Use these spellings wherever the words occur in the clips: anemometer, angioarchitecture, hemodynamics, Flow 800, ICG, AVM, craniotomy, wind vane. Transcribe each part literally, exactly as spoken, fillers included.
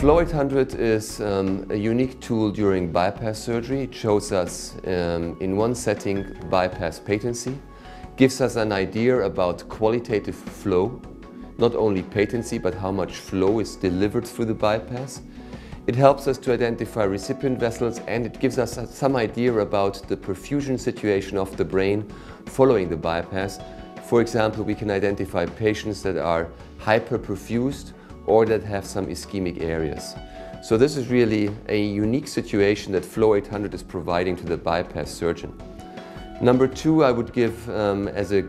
Flow eight hundred is um, a unique tool during bypass surgery. It shows us um, in one setting bypass patency, gives us an idea about qualitative flow, not only patency but how much flow is delivered through the bypass. It helps us to identify recipient vessels, and it gives us some idea about the perfusion situation of the brain following the bypass. For example, we can identify patients that are hyperperfused or that have some ischemic areas. So this is really a unique situation that Flow eight hundred is providing to the bypass surgeon. Number two, I would give um, as a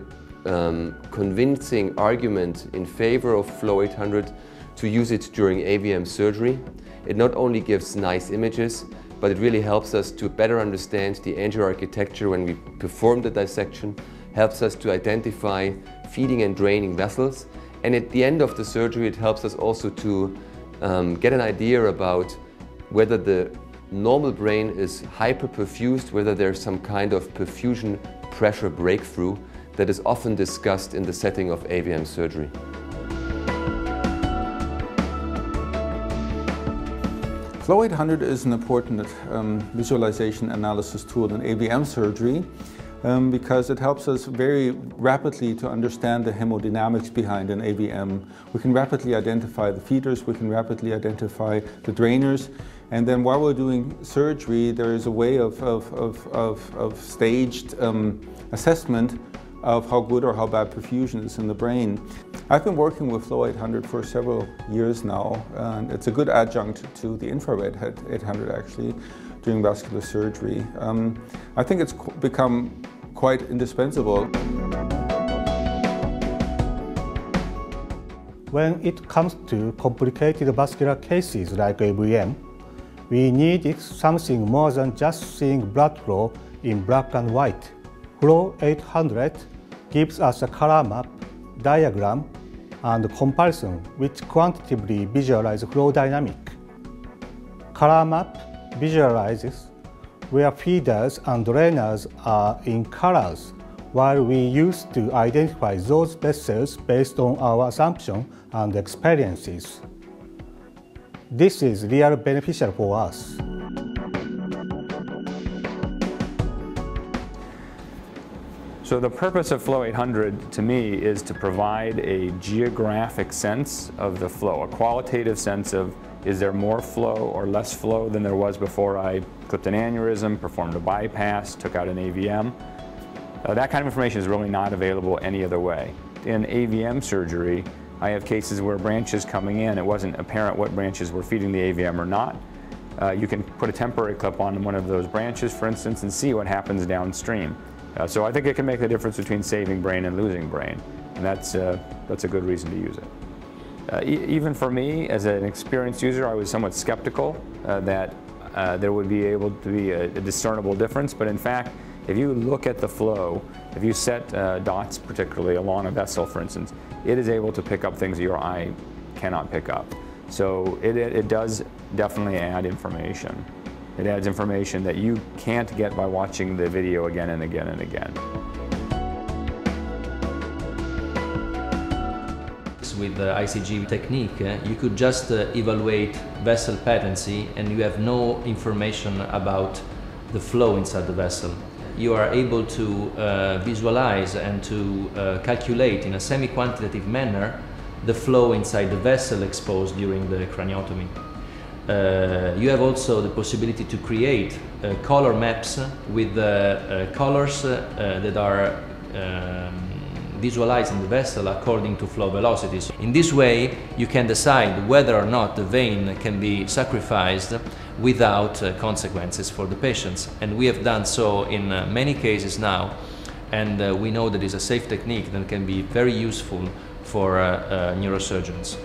um, convincing argument in favor of Flow eight hundred to use it during A V M surgery. It not only gives nice images, but it really helps us to better understand the angioarchitecture when we perform the dissection, helps us to identify feeding and draining vessels, and at the end of the surgery it helps us also to um, get an idea about whether the normal brain is hyperperfused, whether there's some kind of perfusion pressure breakthrough that is often discussed in the setting of A V M surgery. Flow eight hundred is an important um, visualization analysis tool in A V M surgery um, because it helps us very rapidly to understand the hemodynamics behind an A V M. We can rapidly identify the feeders, we can rapidly identify the drainers, and then while we're doing surgery there is a way of, of, of, of, of staged um, assessment of how good or how bad perfusion is in the brain. I've been working with Flow eight hundred for several years now, and it's a good adjunct to the infrared eight hundred actually during vascular surgery. Um, I think it's become quite indispensable. When it comes to complicated vascular cases like A V M, we need something more than just seeing blood flow in black and white. Flow eight hundred gives us a color map, diagram, and comparison which quantitatively visualize flow dynamic. Color map visualizes where feeders and drainers are in colors, while we used to identify those vessels based on our assumption and experiences. This is really beneficial for us. So the purpose of Flow eight hundred to me is to provide a geographic sense of the flow, a qualitative sense of is there more flow or less flow than there was before I clipped an aneurysm, performed a bypass, took out an A V M. Uh, that kind of information is really not available any other way. In A V M surgery, I have cases where branches coming in, it wasn't apparent what branches were feeding the A V M or not. Uh, you can put a temporary clip on one of those branches, for instance, and see what happens downstream. Uh, so I think it can make the difference between saving brain and losing brain, and that's, uh, that's a good reason to use it. Uh, e even for me, as an experienced user, I was somewhat skeptical uh, that uh, there would be able to be a, a discernible difference, but in fact, if you look at the flow, if you set uh, dots particularly along a vessel, for instance, it is able to pick up things your eye cannot pick up. So it, it, it does definitely add information. It adds information that you can't get by watching the video again and again and again. With the I C G technique, you could just evaluate vessel patency and you have no information about the flow inside the vessel. You are able to uh, visualize and to uh, calculate in a semi-quantitative manner the flow inside the vessel exposed during the craniotomy. Uh, you have also the possibility to create uh, color maps with the uh, uh, colors uh, that are um, visualized in the vessel according to flow velocities. In this way, you can decide whether or not the vein can be sacrificed without uh, consequences for the patients. And we have done so in uh, many cases now, and uh, we know that it's a safe technique that can be very useful for uh, uh, neurosurgeons.